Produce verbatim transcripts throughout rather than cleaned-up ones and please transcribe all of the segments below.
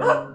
Ha ha ha ha ha ha ha!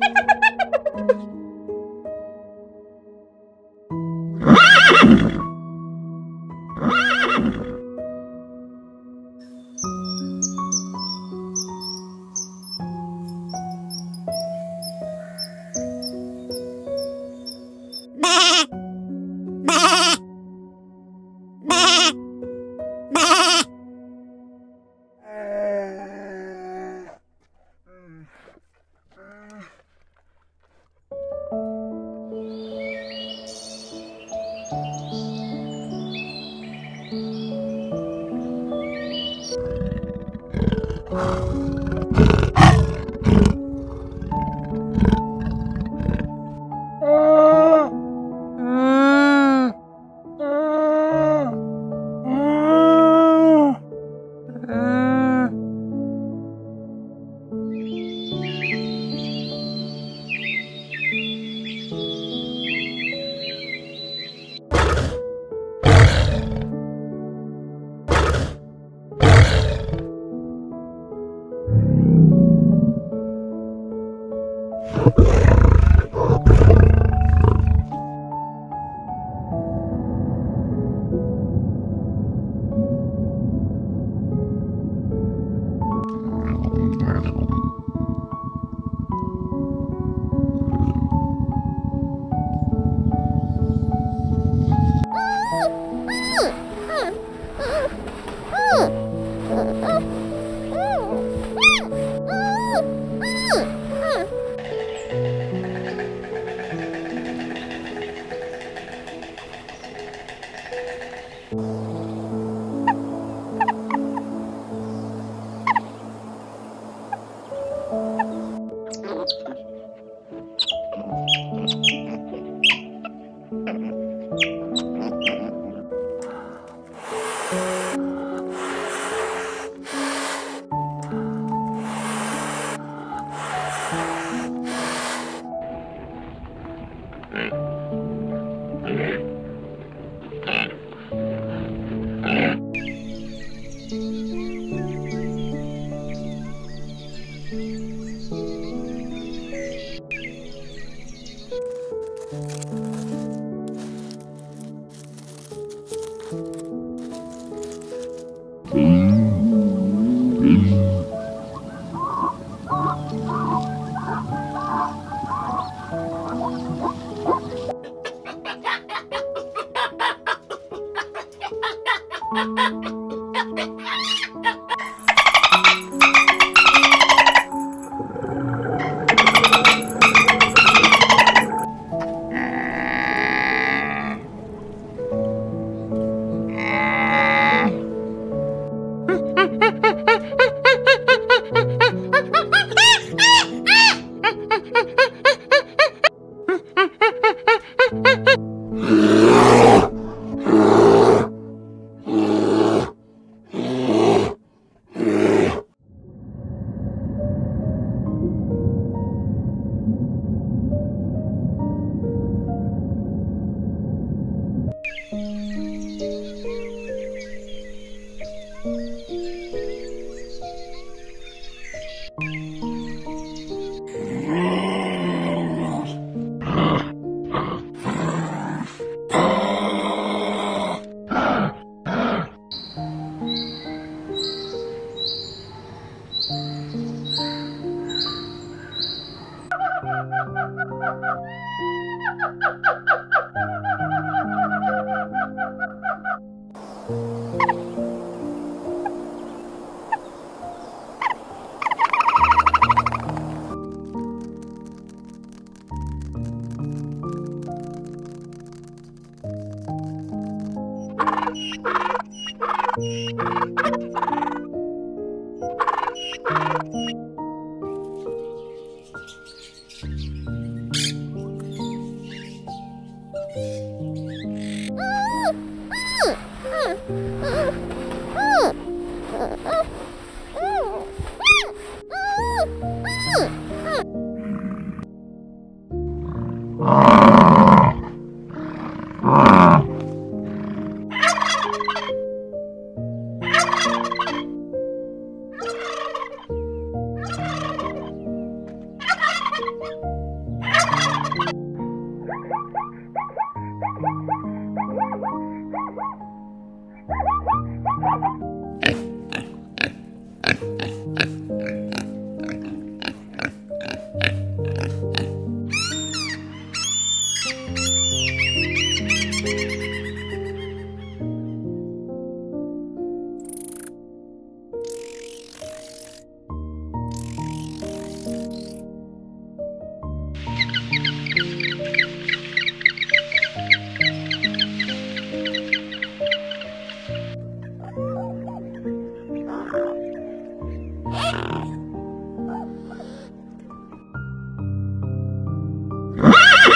What?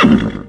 Mm-hmm.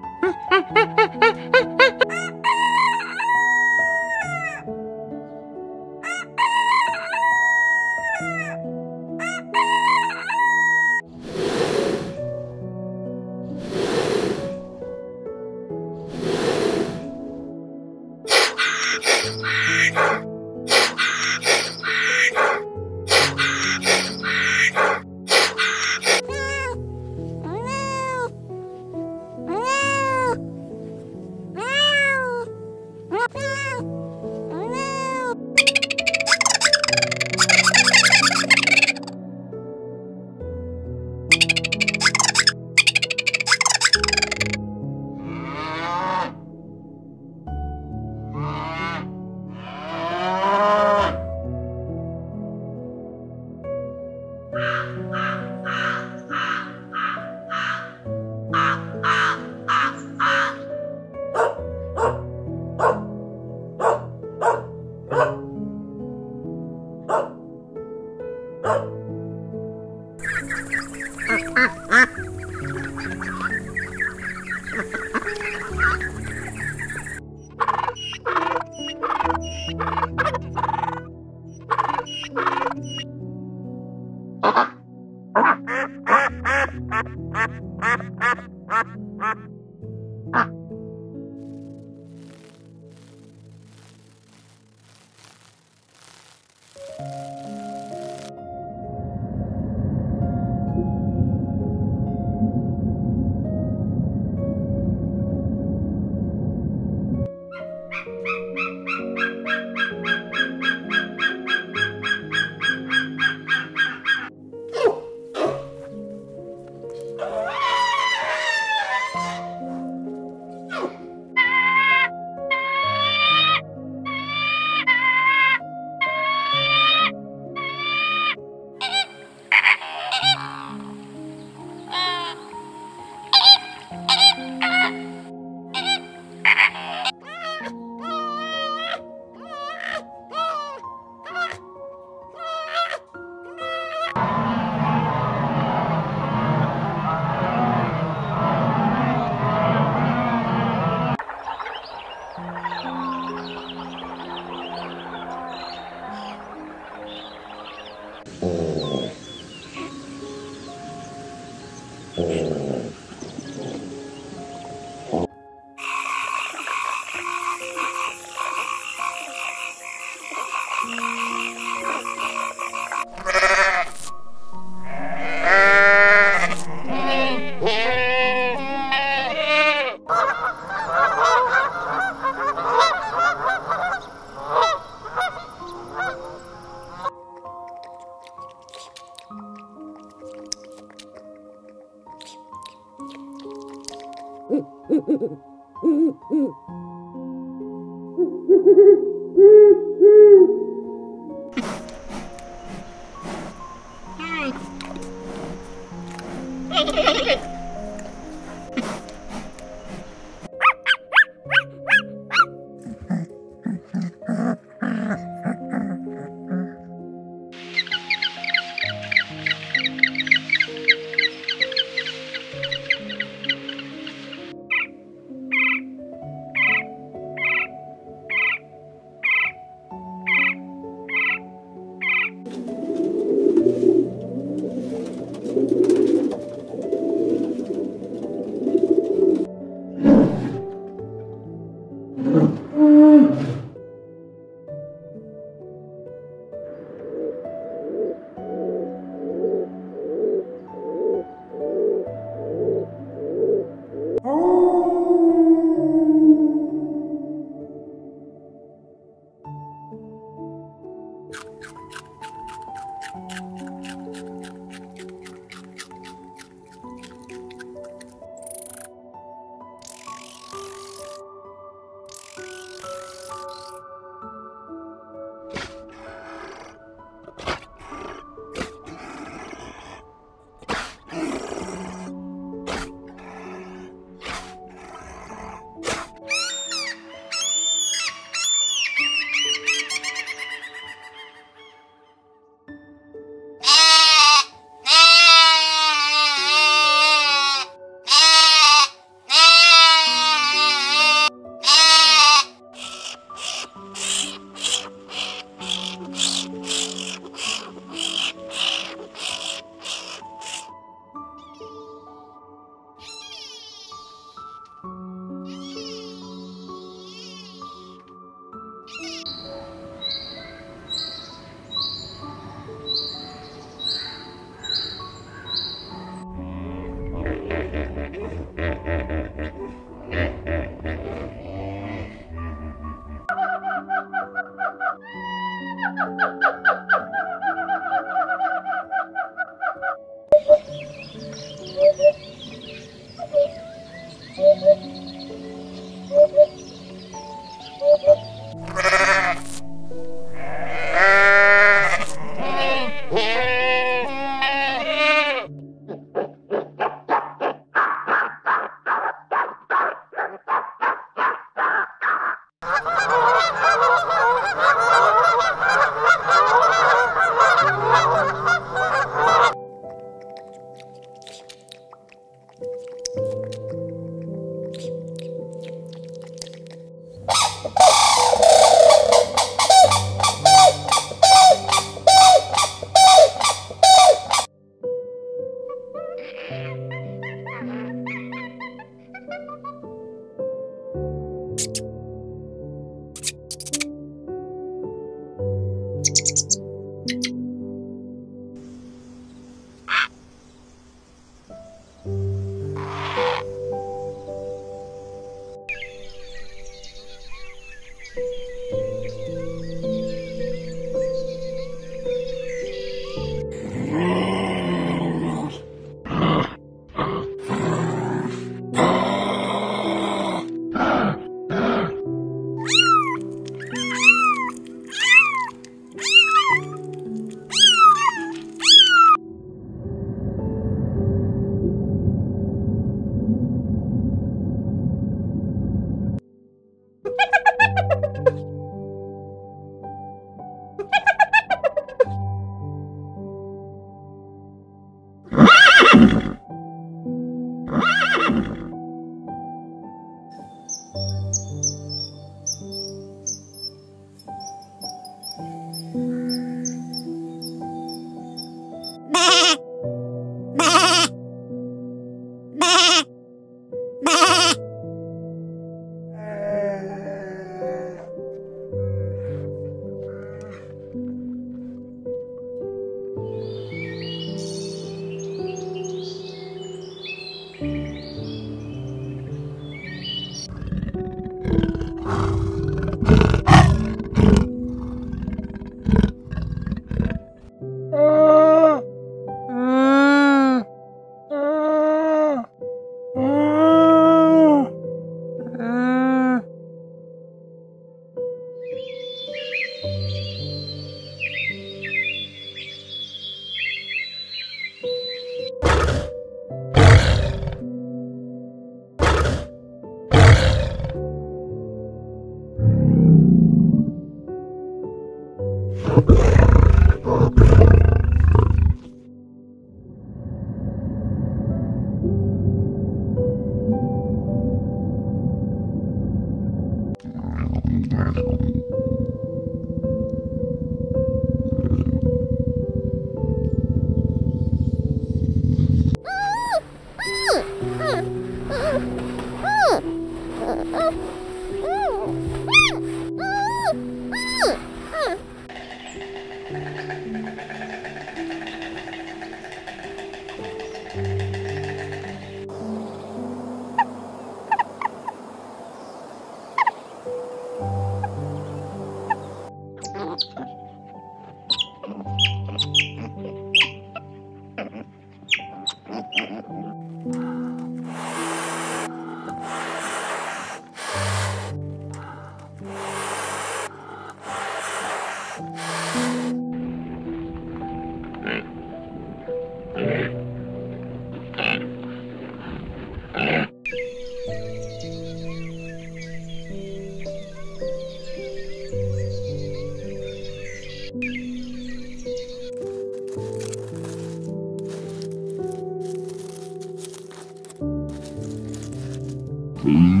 Mm-hmm.